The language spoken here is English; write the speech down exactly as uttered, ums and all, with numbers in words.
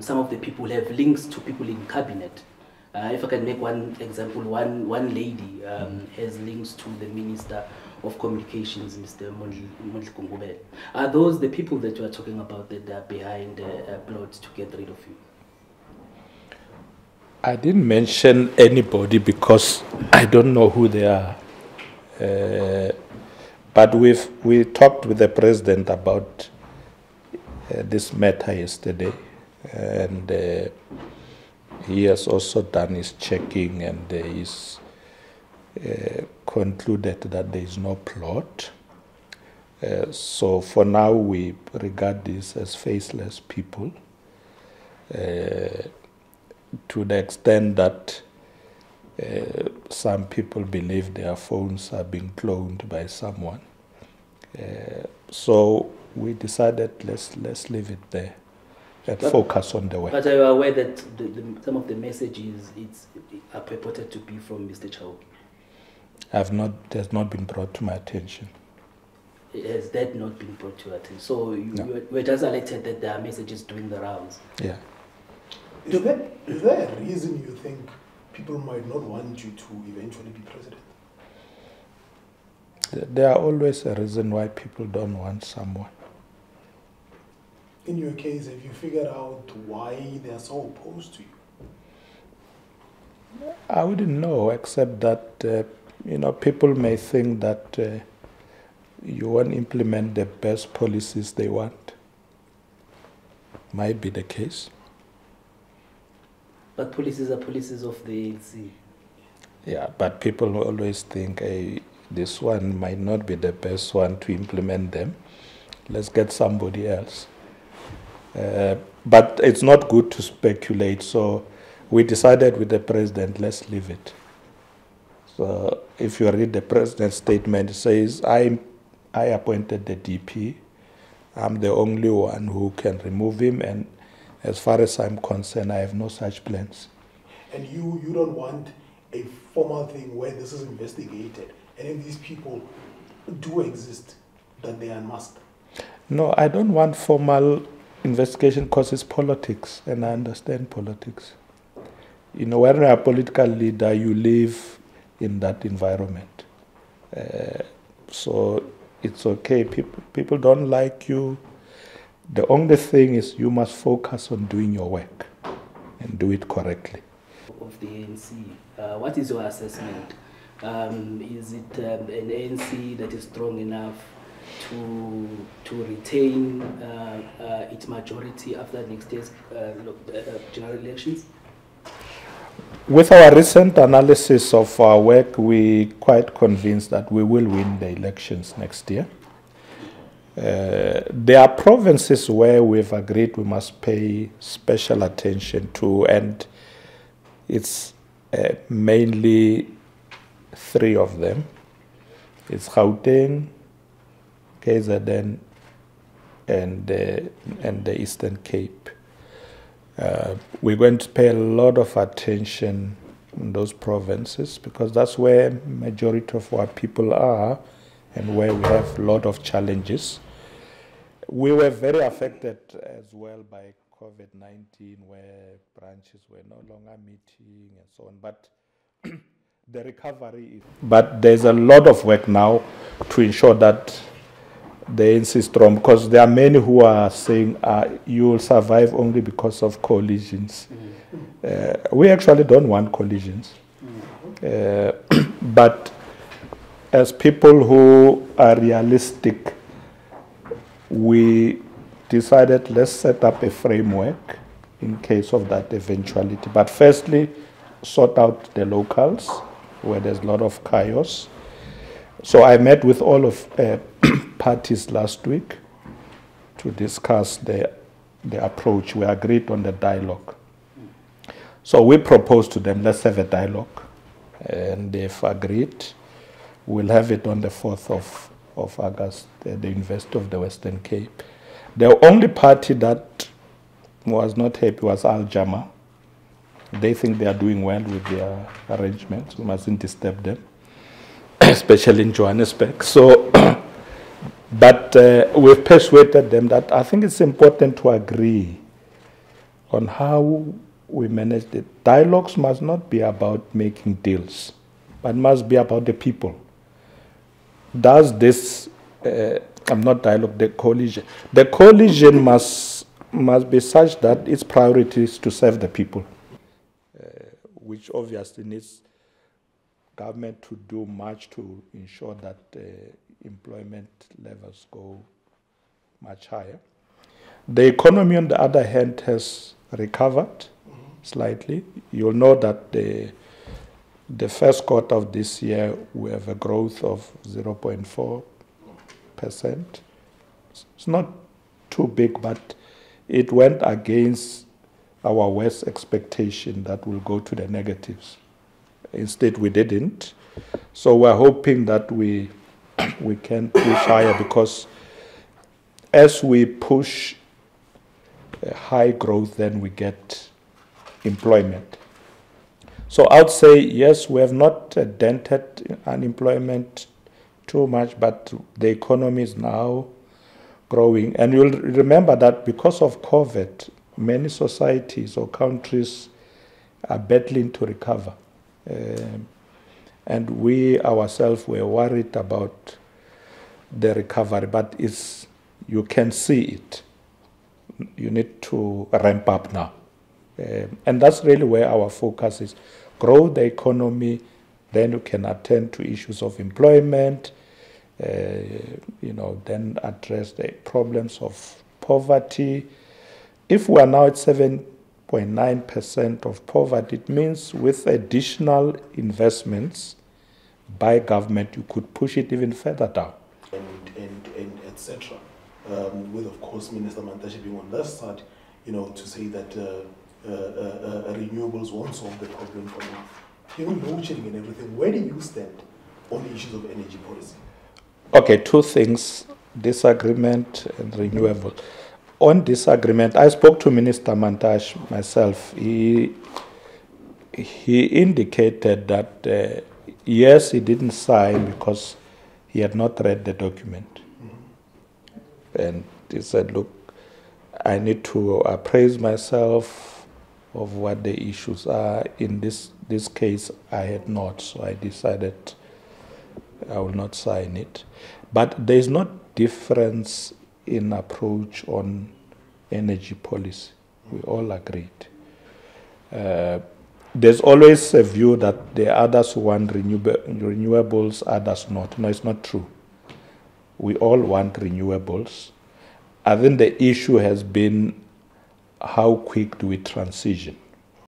Some of the people have links to people in cabinet. Uh, if I can make one example, one, one lady um, has links to the Minister of Communications, Mister Mondli Mon Mon Kongobe. Are those the people that you are talking about that are behind a uh, plot to get rid of you? I didn't mention anybody because I don't know who they are. Uh, but we've we talked with the president about uh, this matter yesterday, and uh, he has also done his checking, and uh, he's uh, concluded that there is no plot. Uh, so for now, we regard this as faceless people, uh, to the extent that uh, some people believe their phones are being cloned by someone. Uh, so we decided let's let's leave it there and but, focus on the work. But are you aware that the, the, some of the messages it's, are purported to be from Mister Chow? I've not. It has not been brought to my attention. Has that not been brought to your attention? So you, no. you were just alerted that there are messages doing the rounds. Yeah. Is there, is there a reason you think people might not want you to eventually be president? There are always a reason why people don't want someone. In your case, have you figured out why they are so opposed to you? I wouldn't know, except that uh, you know, people may think that uh, you won't implement the best policies they want. Might be the case. But policies are policies of the A N C. Yeah, but people always think, hey, this one might not be the best one to implement them. Let's get somebody else. Uh, but it's not good to speculate, so we decided with the president, let's leave it. So if you read the president's statement, it says, I, I appointed the D P. I'm the only one who can remove him, and as far as I'm concerned, I have no such plans. And you, you don't want a formal thing where this is investigated, and if these people do exist, that they are unmasked? No, I don't want formal investigation because it's politics, and I understand politics. You know, when you're a political leader, you live in that environment. Uh, so it's okay. People, people don't like you. The only thing is you must focus on doing your work and do it correctly. Of the A N C, uh, what is your assessment? Um, is it um, an A N C that is strong enough to to retain uh, uh, its majority after next year's uh, general elections? With our recent analysis of our work, we're quite convinced that we will win the elections next year. Uh, there are provinces where we've agreed we must pay special attention to, and it's uh, mainly three of them. It's Gauteng, K Z N, and, uh, and the Eastern Cape. Uh, we're going to pay a lot of attention in those provinces because that's where majority of our people are and where we have a lot of challenges. We were very affected as well by COVID nineteen, where branches were no longer meeting and so on, but the recovery is... But there's a lot of work now to ensure that the A N C is strong, because there are many who are saying uh, you will survive only because of collisions. Mm. Uh, we actually don't want collisions. Mm. Uh, but as people who are realistic, we decided let's set up a framework in case of that eventuality. But firstly, sort out the locals where there's a lot of chaos. So I met with all of uh, parties last week to discuss the, the approach. We agreed on the dialogue. So we proposed to them, let's have a dialogue. And they've agreed. We'll have it on the fourth of August at the University of the Western Cape. The only party that was not happy was Al-Jama. They think they are doing well with their arrangements. We mustn't disturb them, especially in Johannesburg. So, but uh, we've persuaded them that I think it's important to agree on how we manage it. Dialogues must not be about making deals, but must be about the people. Does this, uh, I'm not dialogue, the coalition. The coalition must, must be such that its priority is to serve the people, uh, which obviously needs government to do much to ensure that uh, employment levels go much higher. The economy, on the other hand, has recovered slightly. You'll know that the, the first quarter of this year, we have a growth of zero point four percent. It's not too big, but it went against our worst expectation that will go to the negatives. Instead, we didn't. So we're hoping that we, we can push higher, because as we push high growth, then we get employment. So I would say, yes, we have not dented unemployment too much, but the economy is now growing. And you'll remember that because of COVID, many societies or countries are battling to recover. Um, and we ourselves were worried about the recovery, but it's, you can see it. You need to ramp up now. Um, and that's really where our focus is. Grow the economy, then you can attend to issues of employment, uh, you know, then address the problems of poverty. If we are now at seven point nine percent of poverty, it means with additional investments by government, you could push it even further down. And, and, and et cetera. Um, with, of course, Minister Mantash being on that side, you know, to say that uh, uh, uh, uh, renewables won't solve the problem for now. Even load shedding and everything, where do you stand on the issues of energy policy? Okay, two things, disagreement and renewable. On disagreement, I spoke to Minister Mantash myself. He, he indicated that, uh, yes, he didn't sign because he had not read the document. Mm-hmm. And he said, look, I need to appraise myself of what the issues are. In this, this case, I had not, so I decided I will not sign it. But there is no difference in approach on energy policy. We all agreed. Uh, there's always a view that the others want renewable, renewables, others not. No, it's not true. We all want renewables. I think the issue has been how quick do we transition?